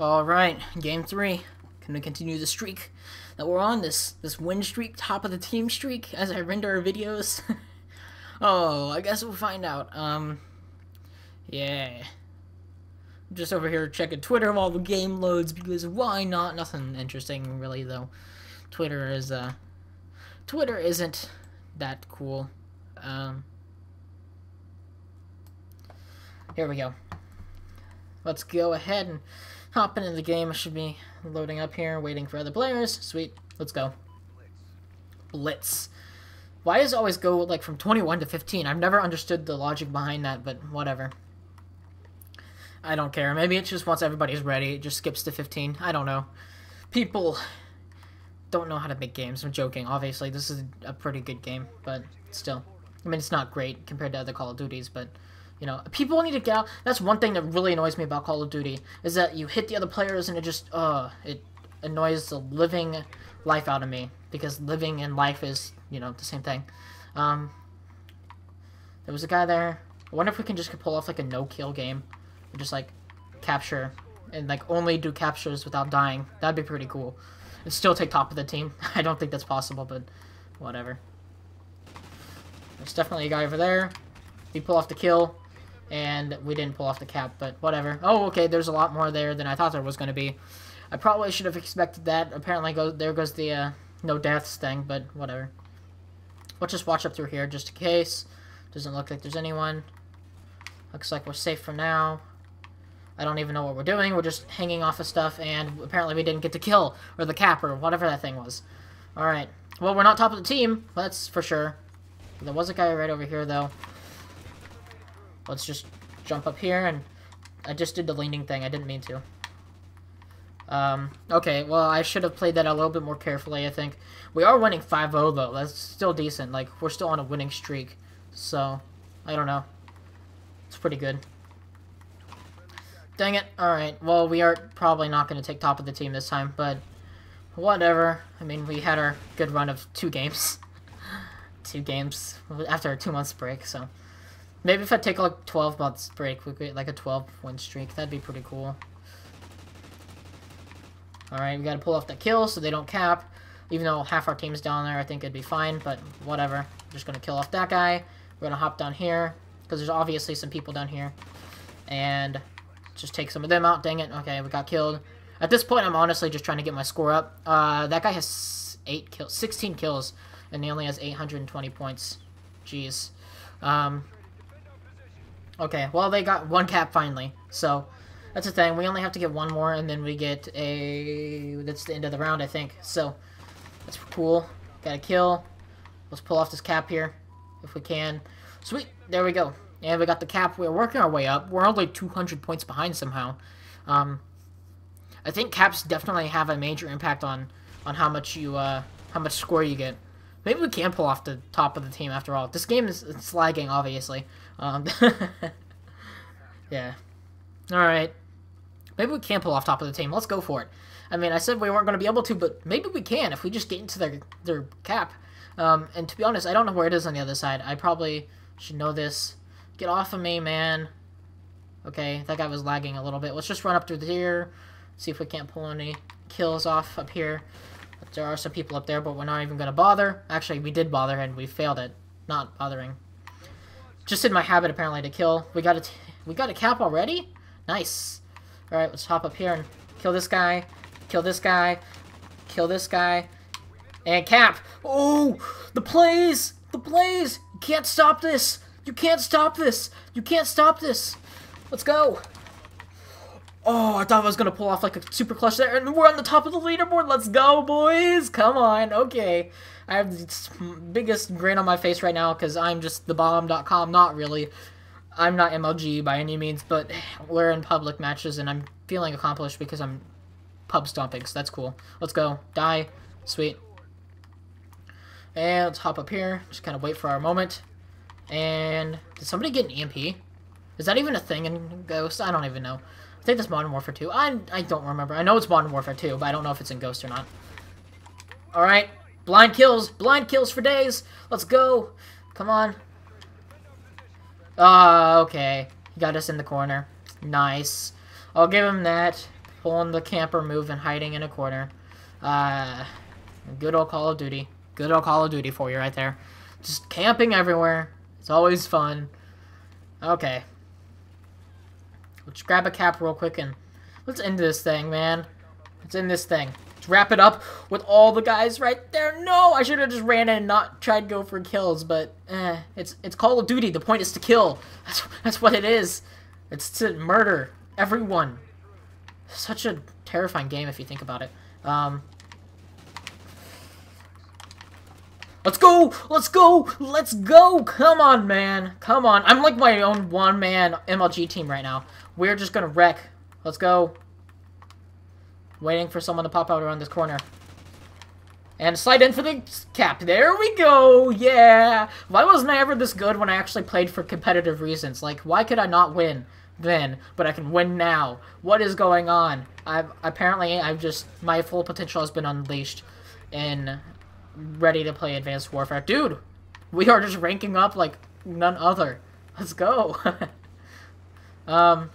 Alright, game three. Gonna continue the streak that we're on, this win streak, top of the team streak, as I render our videos. Oh, I guess we'll find out. Yeah. I'm just over here checking Twitter while the game loads, because why not? Nothing interesting, really, though. Twitter isn't that cool. Here we go. Let's go ahead and hop into the game. It should be loading up here, waiting for other players. Sweet. Let's go. Blitz. Why does it always go, like, from 21 to 15? I've never understood the logic behind that, but whatever. I don't care. Maybe it just, once everybody's ready, it just skips to 15. I don't know. People don't know how to make games. I'm joking, obviously. This is a pretty good game, but still. I mean, it's not great compared to other Call of Duties, but... You know, people need to get out. That's one thing that really annoys me about Call of Duty, is that you hit the other players and it just, it annoys the living life out of me, because living and life is, you know, the same thing. There was a guy there. I wonder if we can just pull off, like, a no-kill game, and just, like, capture, and, like, only do captures without dying. That'd be pretty cool. And still take top of the team. I don't think that's possible, but whatever. There's definitely a guy over there. We pull off the kill. And we didn't pull off the cap, but whatever. Oh, okay, there's a lot more there than I thought there was going to be. I probably should have expected that. Apparently, there goes the no deaths thing, but whatever. We'll just watch up through here just in case. Doesn't look like there's anyone. Looks like we're safe for now. I don't even know what we're doing. We're just hanging off of stuff, and apparently we didn't get the kill, or the cap, or whatever that thing was. Alright. Well, we're not top of the team. That's for sure. There was a guy right over here, though. Let's just jump up here, and I just did the leaning thing. I didn't mean to. Okay, well, I should have played that a little bit more carefully, I think. We are winning 5-0, though. That's still decent. Like, we're still on a winning streak. So, I don't know. It's pretty good. Dang it. Alright, well, we are probably not going to take top of the team this time, but whatever. I mean, we had our good run of 2 games. 2 games after a 2-month break, so... Maybe if I take, like, 12 months break, we get, like, a 12-win streak. That'd be pretty cool. Alright, we gotta pull off the kill so they don't cap. Even though half our team's down there, I think it'd be fine, but whatever. I'm just gonna kill off that guy. We're gonna hop down here, because there's obviously some people down here. And just take some of them out. Dang it. Okay, we got killed. At this point, I'm honestly just trying to get my score up. That guy has 16 kills, and he only has 820 points. Jeez. Okay, well, they got 1 cap finally, so that's the thing. We only have to get 1 more, and then we get a... That's the end of the round, I think, so that's cool. Got a kill. Let's pull off this cap here, if we can. Sweet, there we go. And we got the cap. We're working our way up. We're only 200 points behind somehow. I think caps definitely have a major impact on how much score you get. Maybe we can pull off the top of the team after all. This game is lagging, obviously. Yeah. Alright. Maybe we can pull off top of the team. Let's go for it. I mean, I said we weren't going to be able to, but maybe we can if we just get into their cap. And to be honest, I don't know where it is on the other side. I probably should know this. Get off of me, man. Okay, that guy was lagging a little bit. Let's just run up through here. See if we can't pull any kills off up here. There are some people up there, but we're not even going to bother. Actually, we did bother, and we failed at not bothering. Just in my habit, apparently, to kill. We got a cap already? Nice. Alright, let's hop up here and kill this guy. Kill this guy. Kill this guy. And cap! Oh! The plays! The plays! You can't stop this! You can't stop this! You can't stop this! Let's go! Oh, I thought I was going to pull off, like, a super clutch there, and we're on the top of the leaderboard. Let's go, boys. Come on. Okay. I have the biggest grin on my face right now because I'm just the bomb.com. Not really. I'm not MLG by any means, but we're in public matches, and I'm feeling accomplished because I'm pub stomping, so that's cool. Let's go. Die. Sweet. And let's hop up here. Just kind of wait for our moment. And did somebody get an EMP? Is that even a thing in Ghost? I don't even know. I think that's Modern Warfare 2. I don't remember. I know it's Modern Warfare 2, but I don't know if it's in Ghost or not. Alright. Blind kills. Blind kills for days. Let's go. Come on. Okay. He got us in the corner. Nice. I'll give him that. pulling the camper move and hiding in a corner. Good old Call of Duty. Good old Call of Duty for you right there. Just camping everywhere. It's always fun. Okay. Let's grab a cap real quick and let's end this thing, man. Let's end this thing. Let's wrap it up with all the guys right there. No! I should have just ran in and not tried to go for kills, but it's Call of Duty. The point is to kill. That's what it is. It's to murder everyone. Such a terrifying game if you think about it. Let's go! Let's go! Let's go! Come on, man. Come on. I'm like my own one-man MLG team right now. We're just gonna wreck. Let's go. Waiting for someone to pop out around this corner. And slide in for the cap. There we go! Yeah! Why wasn't I ever this good when I actually played for competitive reasons? Like, why could I not win then, but I can win now? What is going on? My full potential has been unleashed in... Ready to play Advanced Warfare. Dude, we are just ranking up like none other. Let's go. Okay,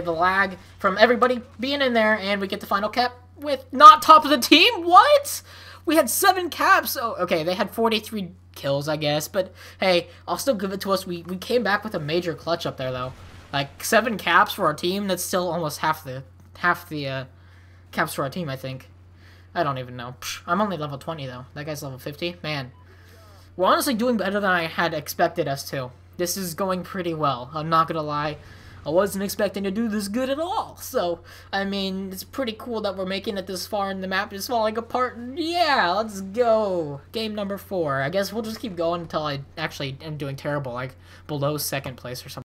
the lag from everybody being in there, and we get the final cap with not top of the team. What? We had 7 caps. Oh, okay, they had 43 kills, I guess. But, hey, I'll still give it to us. We came back with a major clutch up there, though. Like, 7 caps for our team. That's still almost half the caps for our team, I think. I don't even know. I'm only level 20, though. That guy's level 50. Man. We're honestly doing better than I had expected us to. This is going pretty well. I'm not gonna lie. I wasn't expecting to do this good at all. So, I mean, it's pretty cool that we're making it this far and the map is falling apart. Yeah, let's go. Game number 4. I guess we'll just keep going until I actually am doing terrible. Like, below 2nd place or something.